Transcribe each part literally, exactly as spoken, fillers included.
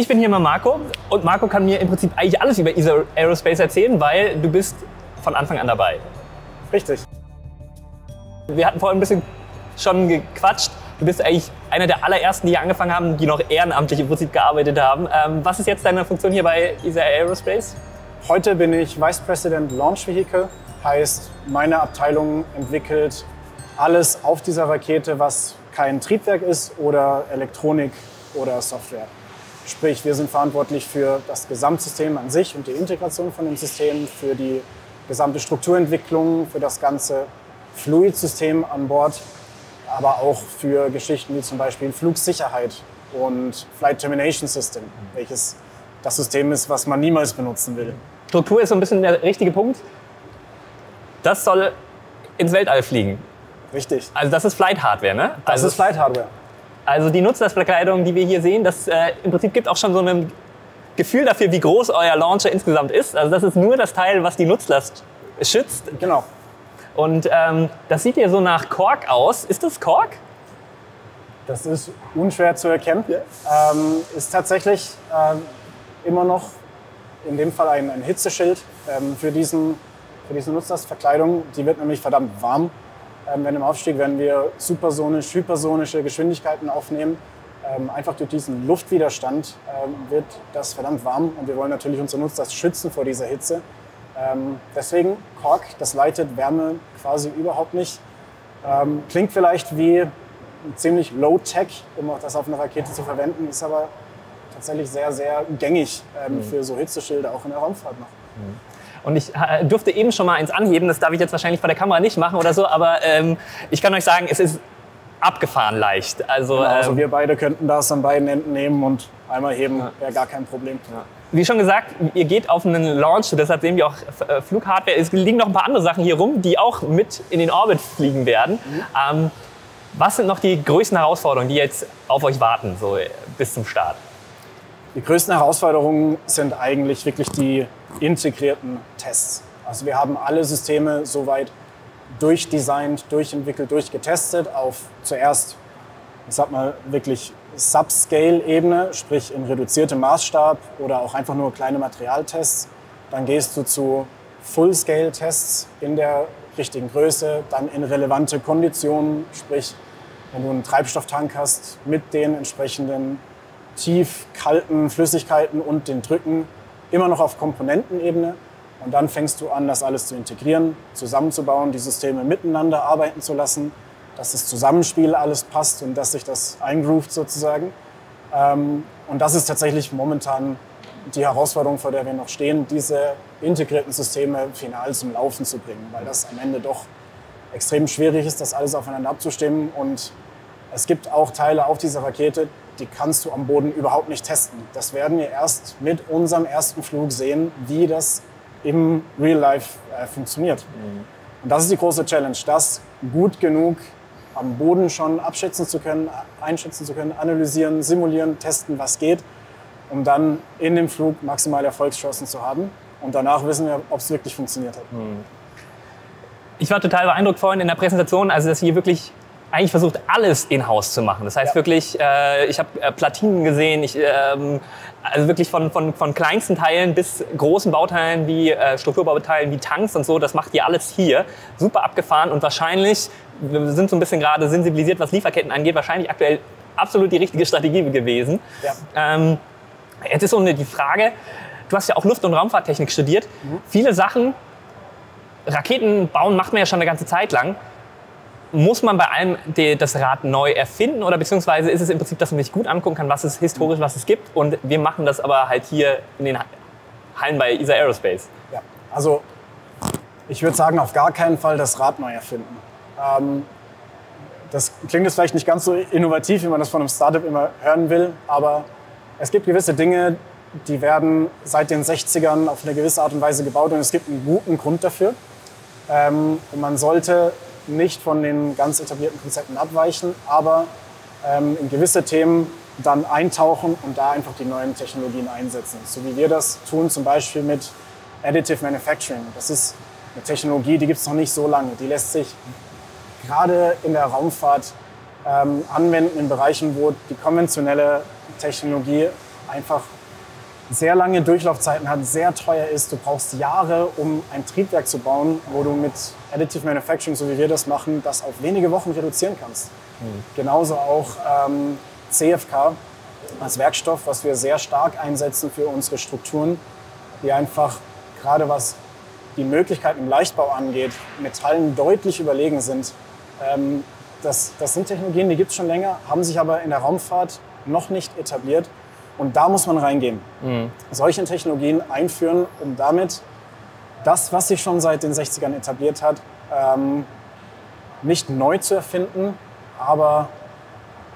Ich bin hier mal Marco und Marco kann mir im Prinzip eigentlich alles über Isar Aerospace erzählen, weil du bist von Anfang an dabei. Richtig. Wir hatten vorhin ein bisschen schon gequatscht. Du bist eigentlich einer der allerersten, die hier angefangen haben, die noch ehrenamtlich im Prinzip gearbeitet haben. Ähm, was ist jetzt deine Funktion hier bei Isar Aerospace? Heute bin ich Vice President Launch Vehicle. Heißt, meine Abteilung entwickelt alles auf dieser Rakete, was kein Triebwerk ist oder Elektronik oder Software. Sprich, wir sind verantwortlich für das Gesamtsystem an sich und die Integration von dem System, für die gesamte Strukturentwicklung, für das ganze Fluidsystem an Bord, aber auch für Geschichten wie zum Beispiel Flugsicherheit und Flight Termination System, welches das System ist, was man niemals benutzen will. Struktur ist so ein bisschen der richtige Punkt. Das soll ins Weltall fliegen. Richtig. Also das ist Flight Hardware, ne? Das also ist Flight Hardware. Also die Nutzlastverkleidung, die wir hier sehen, das äh, im Prinzip gibt auch schon so ein Gefühl dafür, wie groß euer Launcher insgesamt ist. Also das ist nur das Teil, was die Nutzlast schützt. Genau. Und ähm, das sieht ja so nach Kork aus. Ist das Kork? Das ist unschwer zu erkennen. Yeah. Ähm, ist tatsächlich ähm, immer noch in dem Fall ein, ein Hitzeschild ähm, für, diesen, für diese Nutzlastverkleidung. Die wird nämlich verdammt warm. Ähm, wenn im Aufstieg werden wir supersonisch, hypersonische Geschwindigkeiten aufnehmen. Ähm, einfach durch diesen Luftwiderstand ähm, wird das verdammt warm und wir wollen natürlich unsere Nutzlast schützen vor dieser Hitze. Ähm, deswegen Kork, das leitet Wärme quasi überhaupt nicht. Ähm, klingt vielleicht wie ziemlich low-tech, um auch das auf einer Rakete zu verwenden, ist aber tatsächlich sehr, sehr gängig ähm, mhm. für so Hitzeschilder auch in der Raumfahrt noch. Mhm. Und ich durfte eben schon mal eins anheben, das darf ich jetzt wahrscheinlich vor der Kamera nicht machen oder so, aber ähm, ich kann euch sagen, es ist abgefahren leicht. Also, genau, also ähm, wir beide könnten das an beiden Enden nehmen und einmal heben, ja. Wäre gar kein Problem. Ja. Wie schon gesagt, ihr geht auf einen Launch, deshalb sehen wir auch äh, Flughardware. Es liegen noch ein paar andere Sachen hier rum, die auch mit in den Orbit fliegen werden. Mhm. Ähm, was sind noch die größten Herausforderungen, die jetzt auf euch warten, so äh, bis zum Start? Die größten Herausforderungen sind eigentlich wirklich die integrierten Tests. Also wir haben alle Systeme soweit durchdesignt, durchentwickelt, durchgetestet auf zuerst, ich sag mal, wirklich Subscale-Ebene, sprich in reduziertem Maßstab oder auch einfach nur kleine Materialtests. Dann gehst du zu Full-Scale-Tests in der richtigen Größe, dann in relevante Konditionen, sprich wenn du einen Treibstofftank hast mit den entsprechenden tief kalten Flüssigkeiten und den Drücken, immer noch auf Komponentenebene. Und dann fängst du an, das alles zu integrieren, zusammenzubauen, die Systeme miteinander arbeiten zu lassen, dass das Zusammenspiel alles passt und dass sich das eingroovt sozusagen. Und das ist tatsächlich momentan die Herausforderung, vor der wir noch stehen, diese integrierten Systeme final zum Laufen zu bringen, weil das am Ende doch extrem schwierig ist, das alles aufeinander abzustimmen. Und es gibt auch Teile auf dieser Rakete, die kannst du am Boden überhaupt nicht testen. Das werden wir erst mit unserem ersten Flug sehen, wie das im Real Life äh, funktioniert. Mhm. Und das ist die große Challenge, das gut genug am Boden schon abschätzen zu können, einschätzen zu können, analysieren, simulieren, testen, was geht, um dann in dem Flug maximale Erfolgschancen zu haben. Und danach wissen wir, ob es wirklich funktioniert hat. Mhm. Ich war total beeindruckt vorhin in der Präsentation, also dass hier wirklich eigentlich versucht, alles in-house zu machen. Das heißt ja. wirklich, äh, ich habe äh, Platinen gesehen, ich, ähm, also wirklich von, von, von kleinsten Teilen bis großen Bauteilen wie äh, Strukturbauteilen, wie Tanks und so, das macht ihr alles hier. Super abgefahren und wahrscheinlich, wir sind so ein bisschen gerade sensibilisiert, was Lieferketten angeht, wahrscheinlich aktuell absolut die richtige Strategie gewesen. Ja. Ähm, jetzt ist so eine, die Frage, du hast ja auch Luft- und Raumfahrttechnik studiert. Mhm. Viele Sachen, Raketen bauen macht man ja schon eine ganze Zeit lang. Muss man bei allem das Rad neu erfinden oder beziehungsweise ist es im Prinzip, dass man sich gut angucken kann, was es historisch, was es gibt und wir machen das aber halt hier in den Hallen bei Isar Aerospace? Ja, also ich würde sagen, auf gar keinen Fall das Rad neu erfinden. Ähm, das klingt jetzt vielleicht nicht ganz so innovativ, wie man das von einem Startup immer hören will, aber es gibt gewisse Dinge, die werden seit den sechzigern auf eine gewisse Art und Weise gebaut und es gibt einen guten Grund dafür. Ähm, und man sollte nicht von den ganz etablierten Konzepten abweichen, aber ähm, in gewisse Themen dann eintauchen und da einfach die neuen Technologien einsetzen. So wie wir das tun, zum Beispiel mit Additive Manufacturing. Das ist eine Technologie, die gibt es noch nicht so lange. Die lässt sich gerade in der Raumfahrt ähm, anwenden in Bereichen, wo die konventionelle Technologie einfach sehr lange Durchlaufzeiten hat, sehr teuer ist. Du brauchst Jahre, um ein Triebwerk zu bauen, wo du mit Additive Manufacturing, so wie wir das machen, das auf wenige Wochen reduzieren kannst. Mhm. Genauso auch ähm, C F K als Werkstoff, was wir sehr stark einsetzen für unsere Strukturen, die einfach gerade was die Möglichkeiten im Leichtbau angeht, Metallen deutlich überlegen sind. Ähm, das, das sind Technologien, die gibt es schon länger, haben sich aber in der Raumfahrt noch nicht etabliert. Und da muss man reingehen. Mhm. Solche Technologien einführen, um damit das, was sich schon seit den sechzigern etabliert hat, ähm, nicht neu zu erfinden, aber,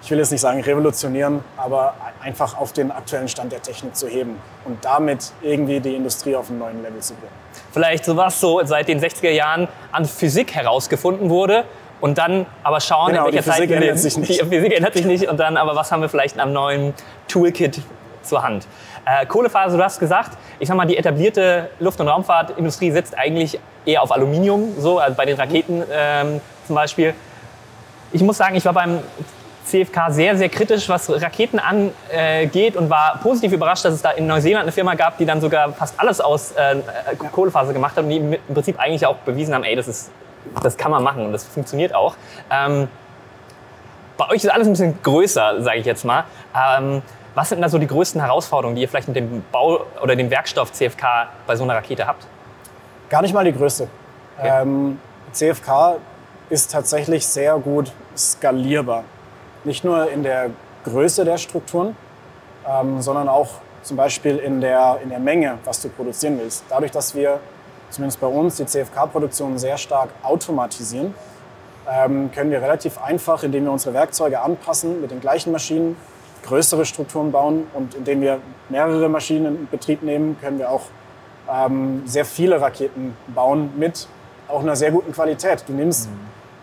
ich will jetzt nicht sagen revolutionieren, aber einfach auf den aktuellen Stand der Technik zu heben und damit irgendwie die Industrie auf einen neuen Level zu bringen. Vielleicht so was so seit den sechziger Jahren an Physik herausgefunden wurde. Und dann aber schauen, genau, in welcher die Physik Zeit ändert sich nicht. Die Physik ändert sich nicht. Und dann aber, was haben wir vielleicht am neuen Toolkit zur Hand? Äh, Kohlefaser, du hast gesagt, ich sag mal, die etablierte Luft- und Raumfahrtindustrie setzt eigentlich eher auf Aluminium, so also bei den Raketen ähm, zum Beispiel. Ich muss sagen, ich war beim C F K sehr, sehr kritisch, was Raketen angeht, und war positiv überrascht, dass es da in Neuseeland eine Firma gab, die dann sogar fast alles aus äh, Kohlefaser gemacht hat und die im Prinzip eigentlich auch bewiesen haben, ey, das ist. Das kann man machen und das funktioniert auch. Ähm, bei euch ist alles ein bisschen größer, sage ich jetzt mal. Ähm, was sind da so die größten Herausforderungen, die ihr vielleicht mit dem Bau oder dem Werkstoff C F K bei so einer Rakete habt? Gar nicht mal die größte. Okay. Ähm, C F K ist tatsächlich sehr gut skalierbar. Nicht nur in der Größe der Strukturen, ähm, sondern auch zum Beispiel in der, in der Menge, was du produzieren willst. Dadurch, dass wir zumindest bei uns, die C F K-Produktion sehr stark automatisieren, ähm, können wir relativ einfach, indem wir unsere Werkzeuge anpassen, mit den gleichen Maschinen größere Strukturen bauen, und indem wir mehrere Maschinen in Betrieb nehmen, können wir auch ähm, sehr viele Raketen bauen mit auch einer sehr guten Qualität. Du nimmst mhm.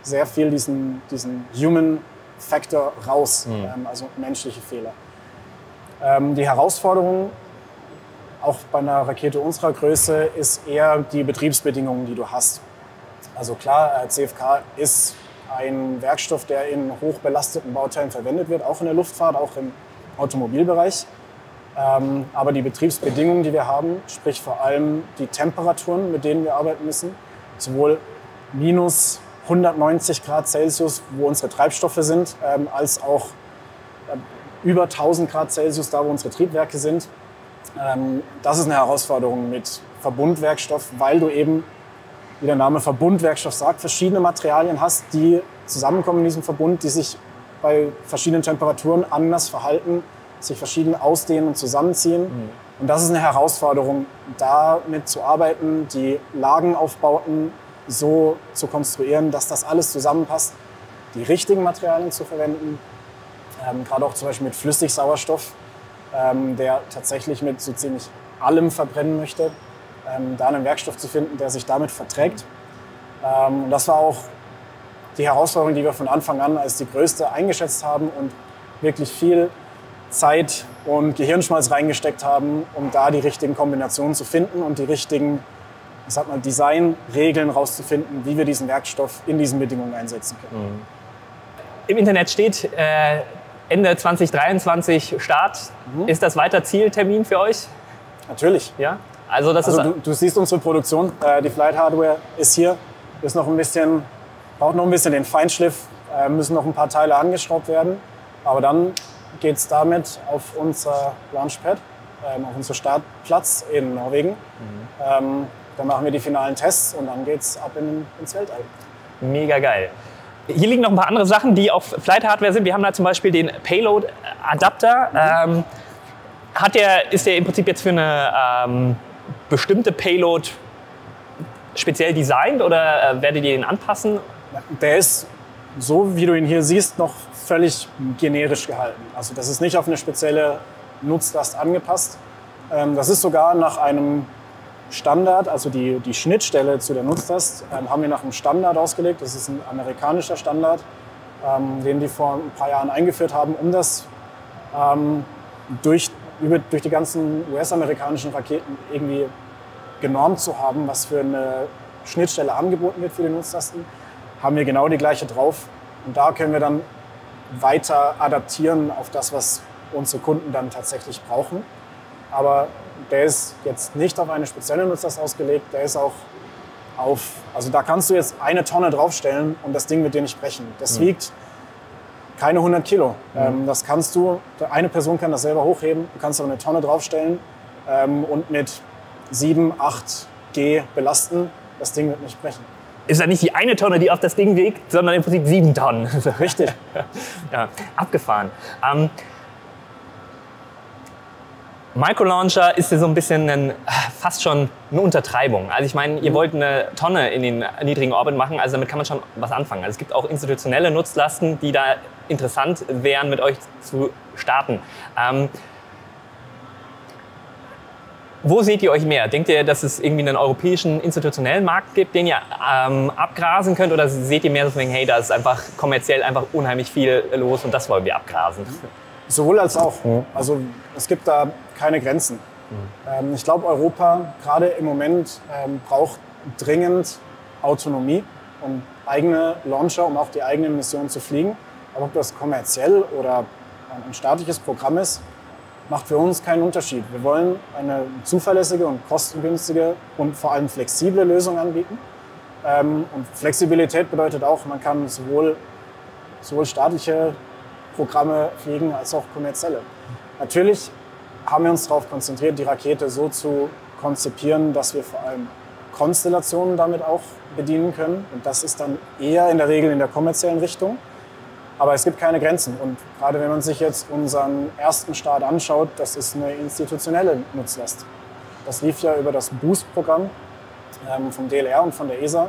sehr viel diesen, diesen Human Factor raus, mhm. ähm, also menschliche Fehler. Ähm, die Herausforderungen auch bei einer Rakete unserer Größe ist eher die Betriebsbedingungen, die du hast. Also klar, C F K ist ein Werkstoff, der in hochbelasteten Bauteilen verwendet wird, auch in der Luftfahrt, auch im Automobilbereich. Aber die Betriebsbedingungen, die wir haben, sprich vor allem die Temperaturen, mit denen wir arbeiten müssen, sowohl minus hundertneunzig Grad Celsius, wo unsere Treibstoffe sind, als auch über tausend Grad Celsius, da wo unsere Triebwerke sind. Das ist eine Herausforderung mit Verbundwerkstoff, weil du eben, wie der Name Verbundwerkstoff sagt, verschiedene Materialien hast, die zusammenkommen in diesem Verbund, die sich bei verschiedenen Temperaturen anders verhalten, sich verschieden ausdehnen und zusammenziehen. Mhm. Und das ist eine Herausforderung, damit zu arbeiten, die Lagenaufbauten so zu konstruieren, dass das alles zusammenpasst, die richtigen Materialien zu verwenden, ähm, gerade auch zum Beispiel mit Flüssigsauerstoff, Ähm, der tatsächlich mit so ziemlich allem verbrennen möchte, ähm, da einen Werkstoff zu finden, der sich damit verträgt. Ähm, das war auch die Herausforderung, die wir von Anfang an als die größte eingeschätzt haben und wirklich viel Zeit und Gehirnschmalz reingesteckt haben, um da die richtigen Kombinationen zu finden und die richtigen, ich sag mal, Designregeln rauszufinden, wie wir diesen Werkstoff in diesen Bedingungen einsetzen können. Mhm. Im Internet steht äh Ende zwanzig dreiundzwanzig Start. Mhm. Ist das weiter Zieltermin für euch? Natürlich. Ja? Also, das also ist du, du siehst unsere Produktion. Äh, die Flight Hardware ist hier. Ist noch ein bisschen, braucht noch ein bisschen den Feinschliff. Äh, müssen noch ein paar Teile angeschraubt werden. Aber dann geht es damit auf unser Launchpad, äh, auf unseren Startplatz in Norwegen. Mhm. Ähm, dann machen wir die finalen Tests und dann geht's ab in, ins Weltall. Mega geil. Hier liegen noch ein paar andere Sachen, die auf Flight Hardware sind. Wir haben da zum Beispiel den Payload Adapter. Mhm. Ähm, hat der, ist der im Prinzip jetzt für eine ähm, bestimmte Payload speziell designt oder äh, werdet ihr den anpassen? Der ist, so wie du ihn hier siehst, noch völlig generisch gehalten. Also das ist nicht auf eine spezielle Nutzlast angepasst. Ähm, das ist sogar nach einem Standard, also die, die Schnittstelle zu der Nutzlast, ähm, haben wir nach einem Standard ausgelegt. Das ist ein amerikanischer Standard, ähm, den die vor ein paar Jahren eingeführt haben, um das ähm, durch, über, durch die ganzen U S-amerikanischen Raketen irgendwie genormt zu haben, was für eine Schnittstelle angeboten wird für die Nutzlasten. Haben wir genau die gleiche drauf. Und da können wir dann weiter adaptieren auf das, was unsere Kunden dann tatsächlich brauchen. Aber der ist jetzt nicht auf eine spezielle Nutzlast ausgelegt, der ist auch auf, also da kannst du jetzt eine Tonne draufstellen und das Ding wird dir nicht brechen. Das mhm. wiegt keine hundert Kilo. Mhm. Ähm, das kannst du, eine Person kann das selber hochheben, du kannst aber eine Tonne draufstellen ähm, und mit sieben, acht G belasten, das Ding wird nicht brechen. Ist ja nicht die eine Tonne, die auf das Ding wiegt, sondern im Prinzip sieben Tonnen. Richtig. Ja, abgefahren. Ähm, Microlauncher ist ja so ein bisschen ein, fast schon eine Untertreibung. Also ich meine, ihr wollt eine Tonne in den niedrigen Orbit machen, also damit kann man schon was anfangen. Also es gibt auch institutionelle Nutzlasten, die da interessant wären, mit euch zu starten. Ähm, Wo seht ihr euch mehr? Denkt ihr, dass es irgendwie einen europäischen institutionellen Markt gibt, den ihr ähm, abgrasen könnt? Oder seht ihr mehr so von wegen, hey, da ist einfach kommerziell einfach unheimlich viel los und das wollen wir abgrasen? Sowohl als auch. Mhm. Also es gibt da keine Grenzen. Mhm. Ähm, ich glaube, Europa gerade im Moment ähm, braucht dringend Autonomie und eigene Launcher, um auch die eigenen Missionen zu fliegen. Aber ob das kommerziell oder ein staatliches Programm ist, macht für uns keinen Unterschied. Wir wollen eine zuverlässige und kostengünstige und vor allem flexible Lösung anbieten. Und Flexibilität bedeutet auch, man kann sowohl, sowohl staatliche Programme fliegen als auch kommerzielle. Natürlich haben wir uns darauf konzentriert, die Rakete so zu konzipieren, dass wir vor allem Konstellationen damit auch bedienen können. Und das ist dann eher in der Regel in der kommerziellen Richtung. Aber es gibt keine Grenzen und gerade wenn man sich jetzt unseren ersten Start anschaut, das ist eine institutionelle Nutzlast. Das lief ja über das Boost-Programm vom D L R und von der E S A.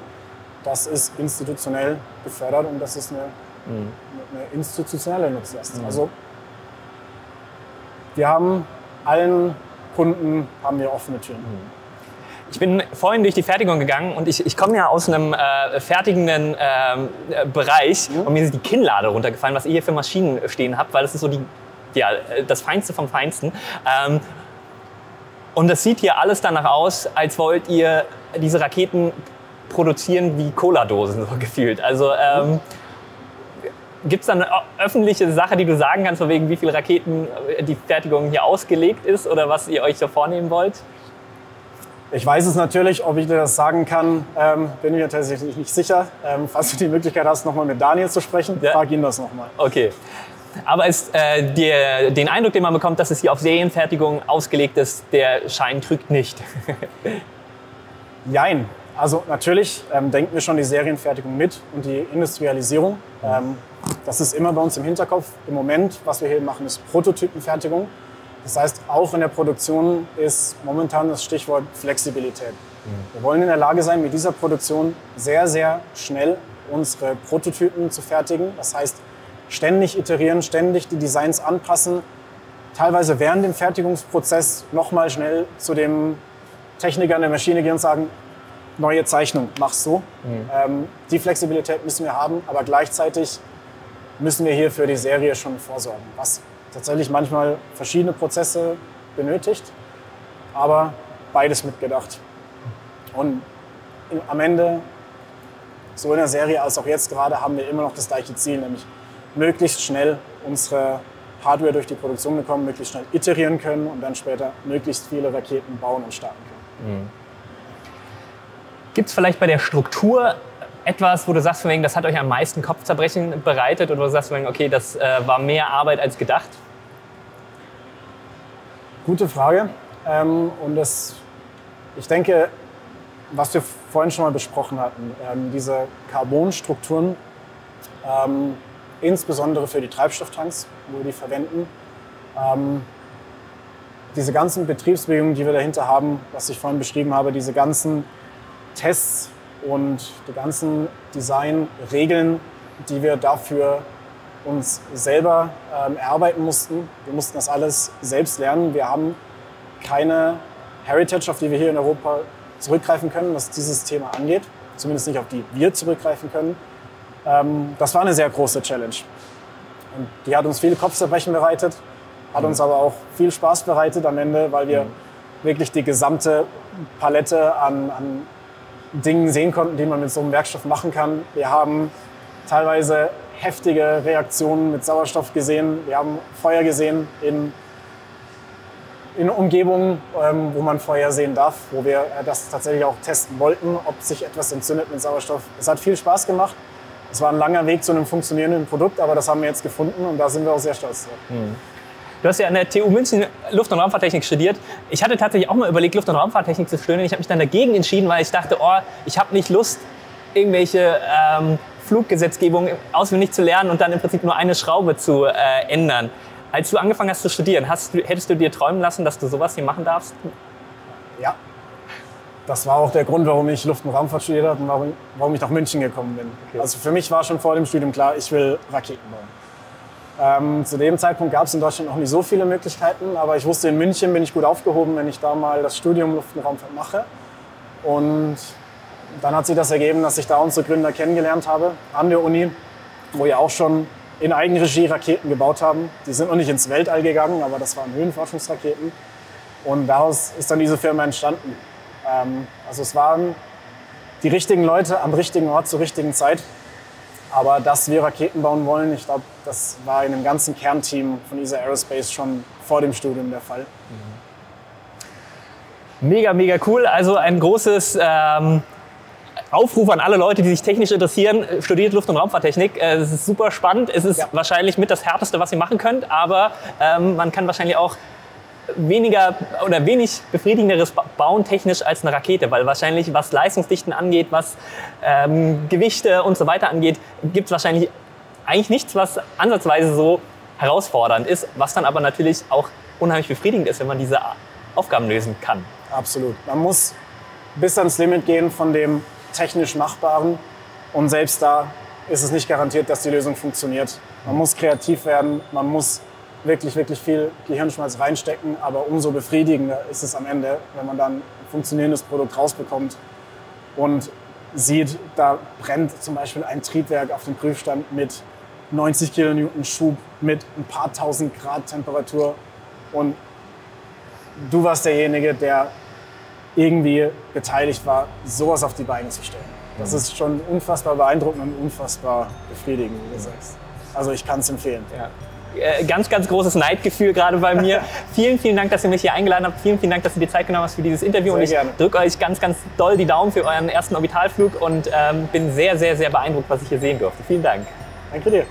Das ist institutionell gefördert und das ist eine, mhm. eine institutionelle Nutzlast. Mhm. Also wir haben allen Kunden haben wir offene Türen. Mhm. Ich bin vorhin durch die Fertigung gegangen und ich, ich komme ja aus einem äh, fertigenden äh, Bereich mhm. und mir ist die Kinnlade runtergefallen, was ihr hier für Maschinen stehen habt, weil das ist so die, ja, das Feinste vom Feinsten. Ähm, und das sieht hier alles danach aus, als wollt ihr diese Raketen produzieren wie Cola-Dosen, so gefühlt. Also ähm, mhm. gibt es da eine öffentliche Sache, die du sagen kannst, von wegen wie viele Raketen die Fertigung hier ausgelegt ist oder was ihr euch so vornehmen wollt? Ich weiß es natürlich, ob ich dir das sagen kann, ähm, bin mir tatsächlich nicht sicher. Ähm, falls du die Möglichkeit hast, nochmal mit Daniel zu sprechen, ja. frag ihn das nochmal. Okay. Aber ist, äh, der, den Eindruck, den man bekommt, dass es hier auf Serienfertigung ausgelegt ist, der Schein trügt nicht. Jein. Also natürlich ähm, denken wir schon die Serienfertigung mit und die Industrialisierung. Ähm, das ist immer bei uns im Hinterkopf. Im Moment, was wir hier machen, ist Prototypenfertigung. Das heißt, auch in der Produktion ist momentan das Stichwort Flexibilität. Mhm. Wir wollen in der Lage sein, mit dieser Produktion sehr, sehr schnell unsere Prototypen zu fertigen. Das heißt, ständig iterieren, ständig die Designs anpassen, teilweise während dem Fertigungsprozess nochmal schnell zu dem Techniker an der Maschine gehen und sagen, neue Zeichnung, mach's so. Mhm. Ähm, die Flexibilität müssen wir haben, aber gleichzeitig müssen wir hier für die Serie schon vorsorgen. Was tatsächlich manchmal verschiedene Prozesse benötigt, aber beides mitgedacht. Und am Ende, so in der Serie als auch jetzt gerade, haben wir immer noch das gleiche Ziel, nämlich möglichst schnell unsere Hardware durch die Produktion bekommen, möglichst schnell iterieren können und dann später möglichst viele Raketen bauen und starten können. Mhm. Gibt es vielleicht bei der Struktur etwas, wo du sagst, von wegen, das hat euch am meisten Kopfzerbrechen bereitet oder du sagst, von wegen, okay, das äh, war mehr Arbeit als gedacht? Gute Frage. Ähm, und das, ich denke, was wir vorhin schon mal besprochen hatten, ähm, diese Carbonstrukturen, ähm, insbesondere für die Treibstofftanks, wo wir die verwenden, ähm, diese ganzen Betriebsbedingungen, die wir dahinter haben, was ich vorhin beschrieben habe, diese ganzen Tests, und die ganzen Designregeln, die wir dafür uns selber ähm, erarbeiten mussten. Wir mussten das alles selbst lernen. Wir haben keine Heritage, auf die wir hier in Europa zurückgreifen können, was dieses Thema angeht. Zumindest nicht, auf die wir zurückgreifen können. Ähm, das war eine sehr große Challenge. Und die hat uns viele Kopfzerbrechen bereitet, hat mhm. uns aber auch viel Spaß bereitet am Ende, weil wir mhm. wirklich die gesamte Palette an, an Dingen sehen konnten, die man mit so einem Werkstoff machen kann. Wir haben teilweise heftige Reaktionen mit Sauerstoff gesehen. Wir haben Feuer gesehen in, in Umgebungen, ähm, wo man Feuer sehen darf, wo wir das tatsächlich auch testen wollten, ob sich etwas entzündet mit Sauerstoff. Es hat viel Spaß gemacht. Es war ein langer Weg zu einem funktionierenden Produkt, aber das haben wir jetzt gefunden und da sind wir auch sehr stolz drauf. Mhm. Du hast ja an der T U München Luft- und Raumfahrttechnik studiert. Ich hatte tatsächlich auch mal überlegt, Luft- und Raumfahrttechnik zu studieren. Ich habe mich dann dagegen entschieden, weil ich dachte, oh, ich habe nicht Lust, irgendwelche ähm, Fluggesetzgebungen auswendig zu lernen und dann im Prinzip nur eine Schraube zu äh, ändern. Als du angefangen hast zu studieren, hast, hättest du dir träumen lassen, dass du sowas hier machen darfst? Ja, das war auch der Grund, warum ich Luft- und Raumfahrt studiert habe und warum, warum ich nach München gekommen bin. Okay. Also für mich war schon vor dem Studium klar, ich will Raketen bauen. Ähm, zu dem Zeitpunkt gab es in Deutschland noch nicht so viele Möglichkeiten, aber ich wusste, in München bin ich gut aufgehoben, wenn ich da mal das Studium Luft- und Raumfahrt mache. Und dann hat sich das ergeben, dass ich da unsere Gründer kennengelernt habe an der Uni, wo wir auch schon in Eigenregie Raketen gebaut haben. Die sind noch nicht ins Weltall gegangen, aber das waren Höhenforschungsraketen. Und daraus ist dann diese Firma entstanden. Ähm, also es waren die richtigen Leute am richtigen Ort zur richtigen Zeit. Aber dass wir Raketen bauen wollen, ich glaube, das war in dem ganzen Kernteam von Isar Aerospace schon vor dem Studium der Fall. Mega, mega cool. Also ein großes ähm, Aufruf an alle Leute, die sich technisch interessieren. Studiert Luft- und Raumfahrttechnik. Es ist super spannend. Es ist ja wahrscheinlich mit das Härteste, was ihr machen könnt. Aber ähm, man kann wahrscheinlich auch weniger oder wenig befriedigenderes bauen technisch als eine Rakete, weil wahrscheinlich, was Leistungsdichten angeht, was ähm, Gewichte und so weiter angeht, gibt es wahrscheinlich eigentlich nichts, was ansatzweise so herausfordernd ist, was dann aber natürlich auch unheimlich befriedigend ist, wenn man diese Aufgaben lösen kann. Absolut. Man muss bis ans Limit gehen von dem technisch Machbaren und selbst da ist es nicht garantiert, dass die Lösung funktioniert. Man muss kreativ werden, man muss wirklich, wirklich viel Gehirnschmalz reinstecken, aber umso befriedigender ist es am Ende, wenn man dann ein funktionierendes Produkt rausbekommt und sieht, da brennt zum Beispiel ein Triebwerk auf dem Prüfstand mit neunzig Kilonewton Schub, mit ein paar tausend Grad Temperatur und du warst derjenige, der irgendwie beteiligt war, sowas auf die Beine zu stellen. Das ist schon unfassbar beeindruckend und unfassbar befriedigend, wie du sagst. Also ich kann es empfehlen. Ja. Ganz, ganz großes Neidgefühl gerade bei mir. Vielen, vielen Dank, dass ihr mich hier eingeladen habt. Vielen, vielen Dank, dass ihr die Zeit genommen habt für dieses Interview. Sehr und ich gerne. Drücke euch ganz, ganz doll die Daumen für euren ersten Orbitalflug und ähm, bin sehr, sehr, sehr beeindruckt, was ich hier sehen durfte. Vielen Dank. Danke dir.